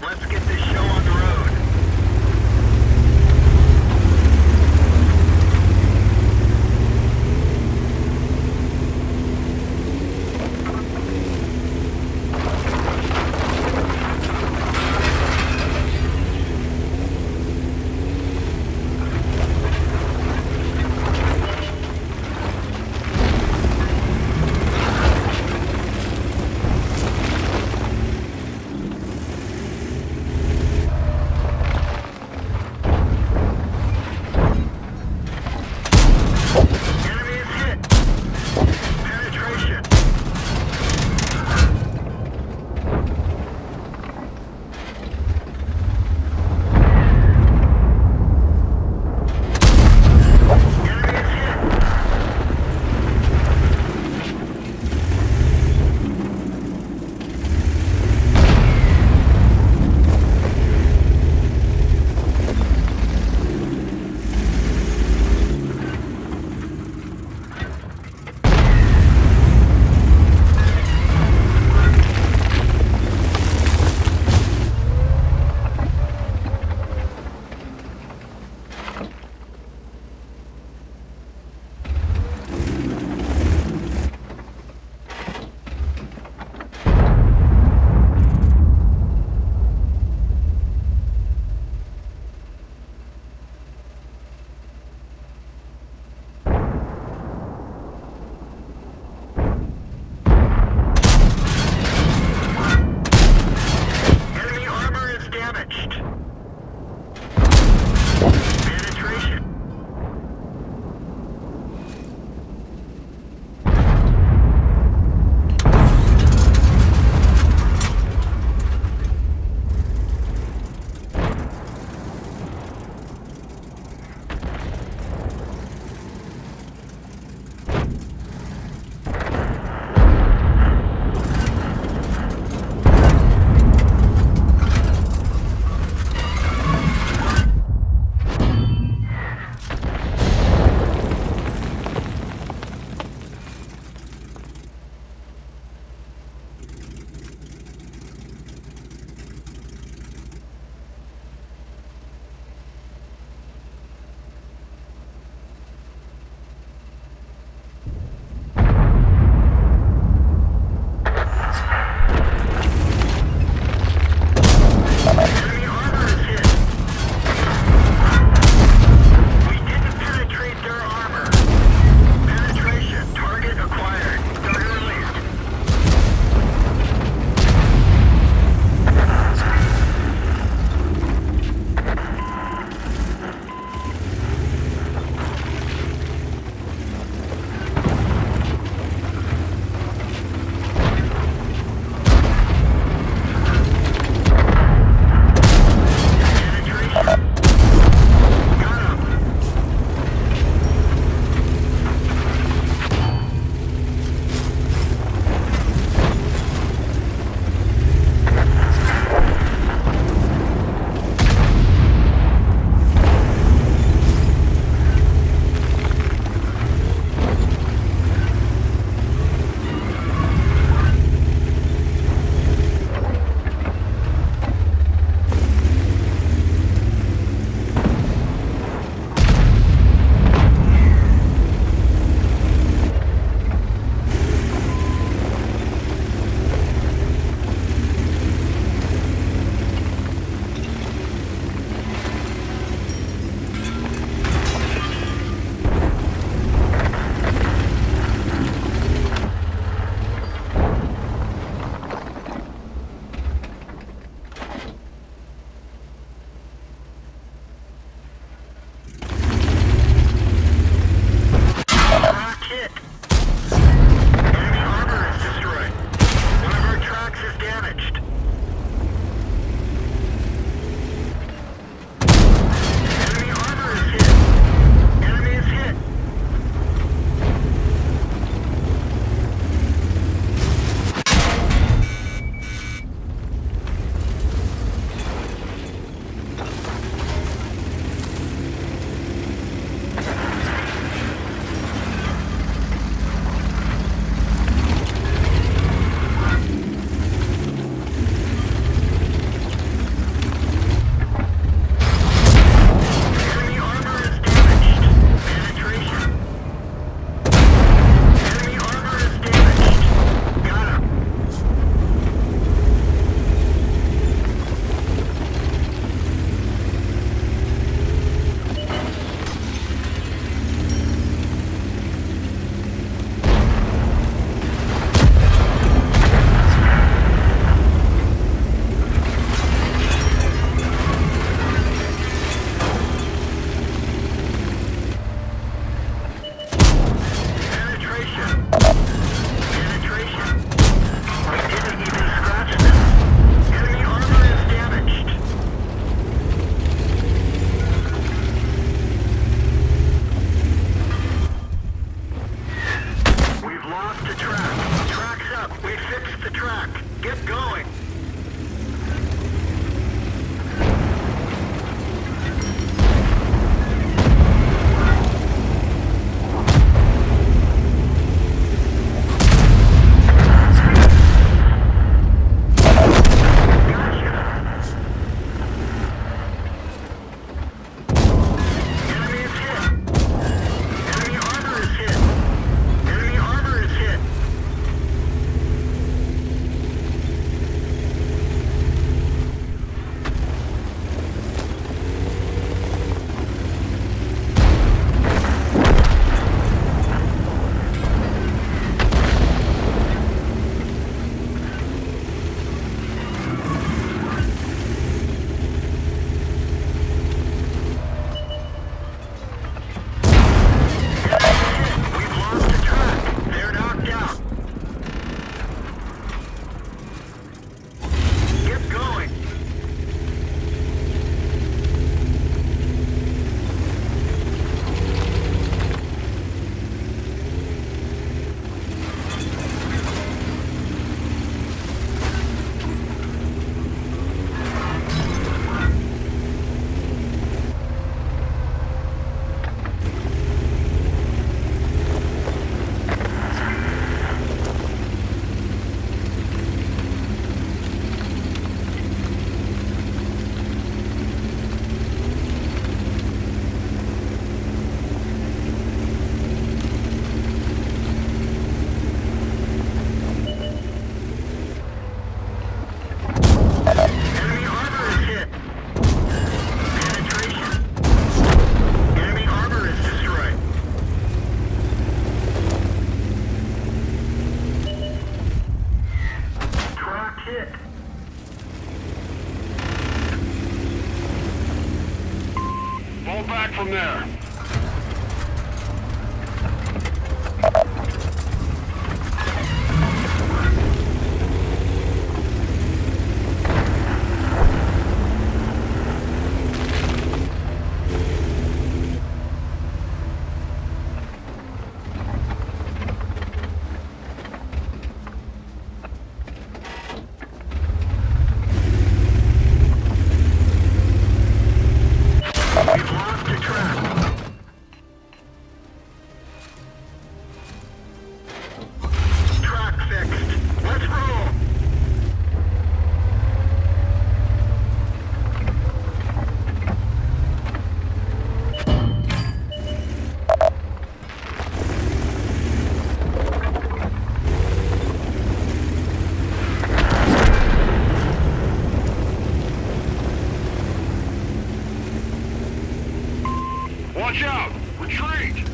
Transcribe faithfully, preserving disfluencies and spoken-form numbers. Let's get this show on the road. back from there. Watch out! Retreat!